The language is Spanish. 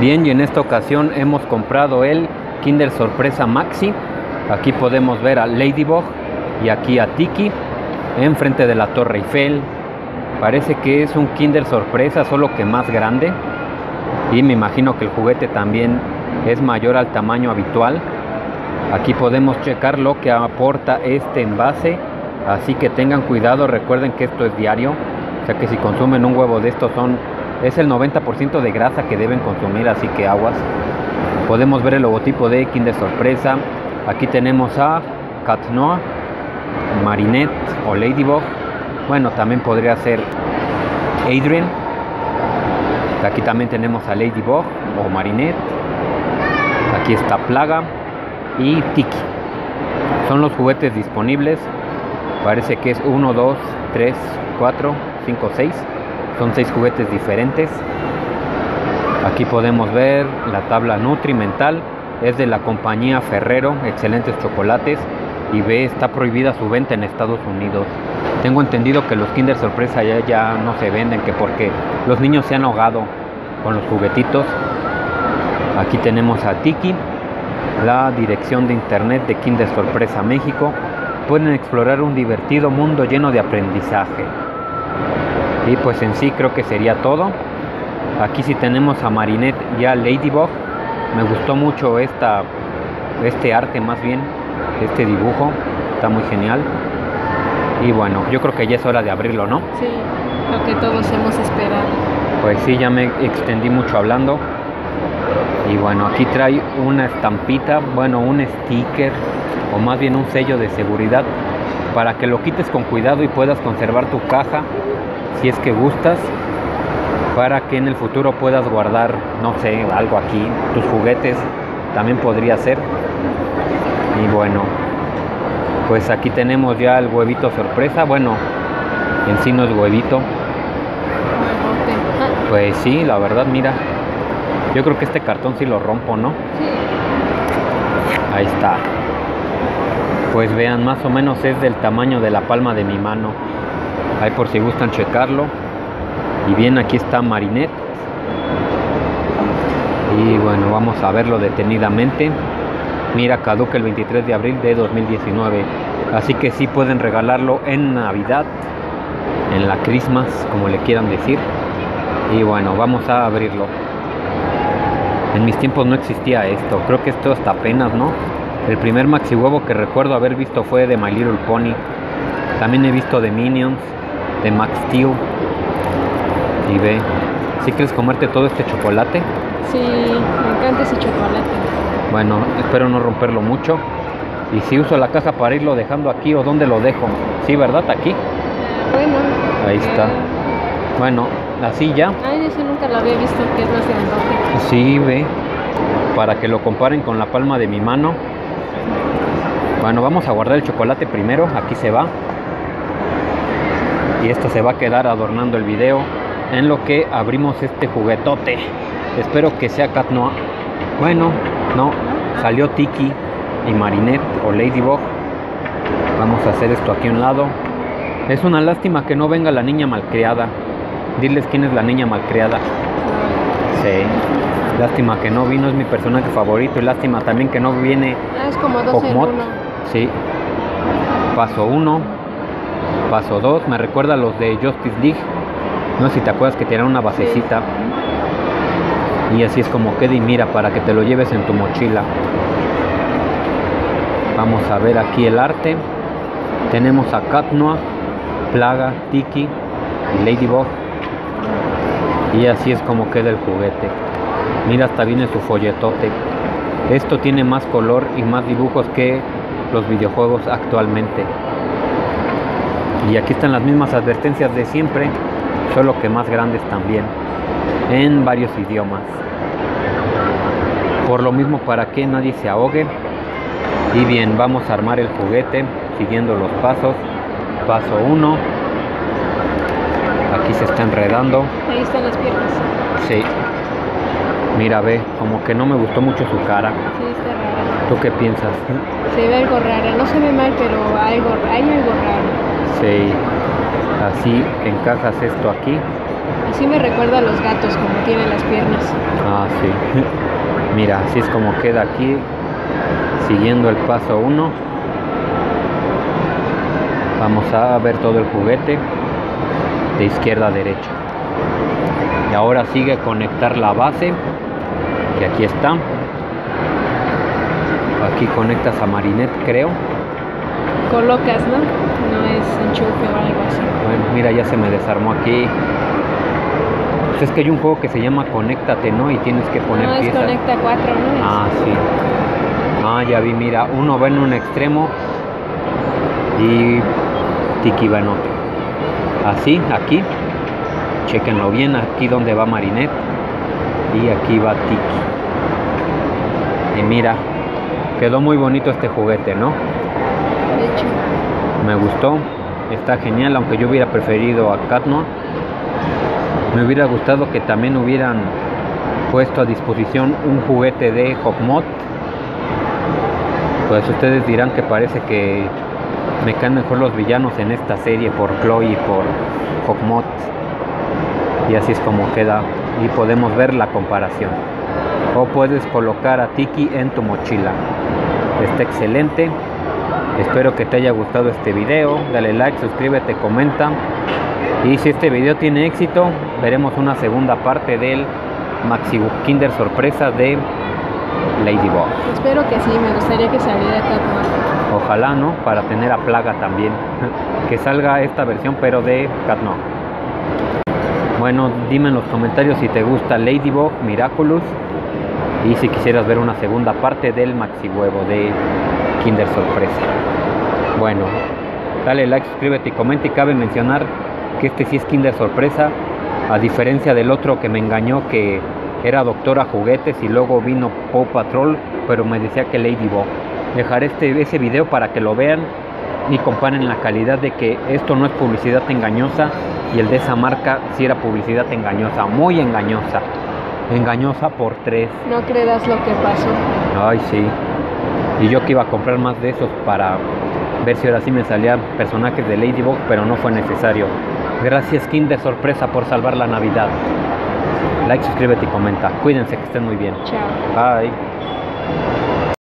Bien, y en esta ocasión hemos comprado el Kinder Sorpresa Maxi. Aquí podemos ver a Ladybug y aquí a Tikki enfrente de la Torre Eiffel. Parece que es un Kinder Sorpresa, solo que más grande. Y me imagino que el juguete también es mayor al tamaño habitual. Aquí podemos checar lo que aporta este envase, así que tengan cuidado, recuerden que esto es diario, o sea que si consumen un huevo de estos es el 90% de grasa que deben consumir, así que aguas. Podemos ver el logotipo de Kinder Sorpresa. Aquí tenemos a Cat Noir, Marinette o Ladybug, bueno, también podría ser Adrien. Aquí también tenemos a Ladybug o Marinette. Aquí está Plagg y Tikki. Son los juguetes disponibles. Parece que es 1, 2, 3, 4, 5, 6. Son 6 juguetes diferentes. Aquí podemos ver la tabla nutrimental. Es de la compañía Ferrero. Excelentes chocolates. Y ve, está prohibida su venta en Estados Unidos. Tengo entendido que los Kinder Sorpresa ya no se venden, que porque los niños se han ahogado con los juguetitos. Aquí tenemos a Tikki. La dirección de internet de Kinder Sorpresa México. Pueden explorar un divertido mundo lleno de aprendizaje. Y pues en sí creo que sería todo. Aquí sí tenemos a Marinette y a Ladybug. Me gustó mucho este arte, más bien este dibujo, está muy genial. Y bueno, yo creo que ya es hora de abrirlo, ¿no? Sí, lo que todos hemos esperado. Pues sí, ya me extendí mucho hablando. Y bueno, aquí trae una estampita, bueno, un sticker o más bien un sello de seguridad para que lo quites con cuidado y puedas conservar tu caja si es que gustas, para que en el futuro puedas guardar, no sé, algo aquí, tus juguetes también podría ser. Y bueno, pues aquí tenemos ya el huevito sorpresa, bueno, en sí no es huevito. Pues sí, la verdad, mira. Yo creo que este cartón sí lo rompo, ¿no? Sí. Ahí está. Pues vean, más o menos es del tamaño de la palma de mi mano. Ahí por si gustan checarlo. Y bien, aquí está Marinette. Y bueno, vamos a verlo detenidamente. Mira, caduca el 23 de abril de 2019. Así que sí pueden regalarlo en Navidad. En la Christmas, como le quieran decir. Y bueno, vamos a abrirlo. En mis tiempos no existía esto, creo que esto hasta apenas, ¿no? El primer maxi huevo que recuerdo haber visto fue de My Little Pony. También he visto de Minions, de Max Steel. Y ve, ¿sí quieres comerte todo este chocolate? Sí, me encanta ese chocolate. Bueno, espero no romperlo mucho. ¿Y si uso la caja para irlo dejando aquí o dónde lo dejo? Sí, ¿verdad? Aquí. Bueno. Ahí está. Bueno, así ya. Ay, eso nunca lo había visto, que es más grandote. Sí, ve. Para que lo comparen con la palma de mi mano. Bueno, vamos a guardar el chocolate primero. Aquí se va. Y esto se va a quedar adornando el video en lo que abrimos este juguetote. Espero que sea Cat Noir. Bueno, no. Salió Tikki y Marinette o Ladybug. Vamos a hacer esto aquí a un lado. Es una lástima que no venga la niña malcriada. Diles quién es la niña malcriada. Sí. Lástima que no vino, es mi personaje favorito. Y lástima también que no viene. Es como 12 en uno. Sí. Paso 1. Paso 2. Me recuerda a los de Justice League. No sé si te acuerdas que tenían una basecita. Sí. Y así es como queda, y mira, para que te lo lleves en tu mochila. Vamos a ver aquí el arte. Tenemos a Cat Noir, Plagg, Tikki y Ladybug. Y así es como queda el juguete. Mira, hasta viene su folletote. Esto tiene más color y más dibujos que los videojuegos actualmente. Y aquí están las mismas advertencias de siempre, solo que más grandes también, en varios idiomas. Por lo mismo, para que nadie se ahogue. Y bien, vamos a armar el juguete siguiendo los pasos. Paso 1. Aquí se está enredando. Ahí están las piernas. Sí. Mira, ve, como que no me gustó mucho su cara. Sí, está rara. ¿Tú qué piensas? Se ve algo rara, no se ve mal, pero hay algo raro. Sí. Así encajas esto aquí. Así me recuerda a los gatos, como tienen las piernas. Ah, sí. Mira, así es como queda aquí, siguiendo el paso 1. Vamos a ver todo el juguete de izquierda a derecha. Y ahora sigue conectar la base, que aquí está. Aquí conectas a Marinette, creo. Colocas, ¿no? No es enchufe o algo así. Bueno, mira, ya se me desarmó aquí. Pues es que hay un juego que se llama Conéctate, ¿no? Y tienes que poner piezas. No, es Conecta 4, ¿no? Ah, sí. Ah, ya vi, mira. Uno va en un extremo y Tikki va en otro. Así, aquí. Chequenlo bien. Aquí donde va Marinette. Y aquí va Tikki. Y mira. Quedó muy bonito este juguete, ¿no? De hecho. Me gustó. Está genial, aunque yo hubiera preferido a Cat Noir. Me hubiera gustado que también hubieran puesto a disposición un juguete de Hawk Moth. Pues ustedes dirán que parece que me caen mejor los villanos en esta serie por Chloe y por Hawk Moth. Y así es como queda. Y podemos ver la comparación. O puedes colocar a Tikki en tu mochila. Está excelente. Espero que te haya gustado este video. Dale like, suscríbete, comenta. Y si este video tiene éxito, veremos una segunda parte del Maxi Kinder Sorpresa de Ladybug. Espero que sí, me gustaría que saliera Cat Noir. Ojalá, ¿no? Para tener a Plaga también. Que salga esta versión, pero de Cat Noir. Bueno, dime en los comentarios si te gusta Ladybug, Miraculous. Y si quisieras ver una segunda parte del Maxi Huevo de Kinder Sorpresa. Bueno, dale like, suscríbete y comenta. Y cabe mencionar que este sí es Kinder Sorpresa, a diferencia del otro que me engañó, que era Doctora Juguetes y luego vino Paw Patrol, pero me decía que Ladybug. Dejaré ese video para que lo vean y comparen la calidad de que esto no es publicidad engañosa y el de esa marca sí era publicidad engañosa, muy engañosa. Engañosa por 3. No creas lo que pasó. Ay, sí. Y yo que iba a comprar más de esos para ver si ahora sí me salían personajes de Ladybug, pero no fue necesario. Gracias Kinder Sorpresa por salvar la Navidad. Like, suscríbete y comenta. Cuídense, que estén muy bien. Chao. Bye.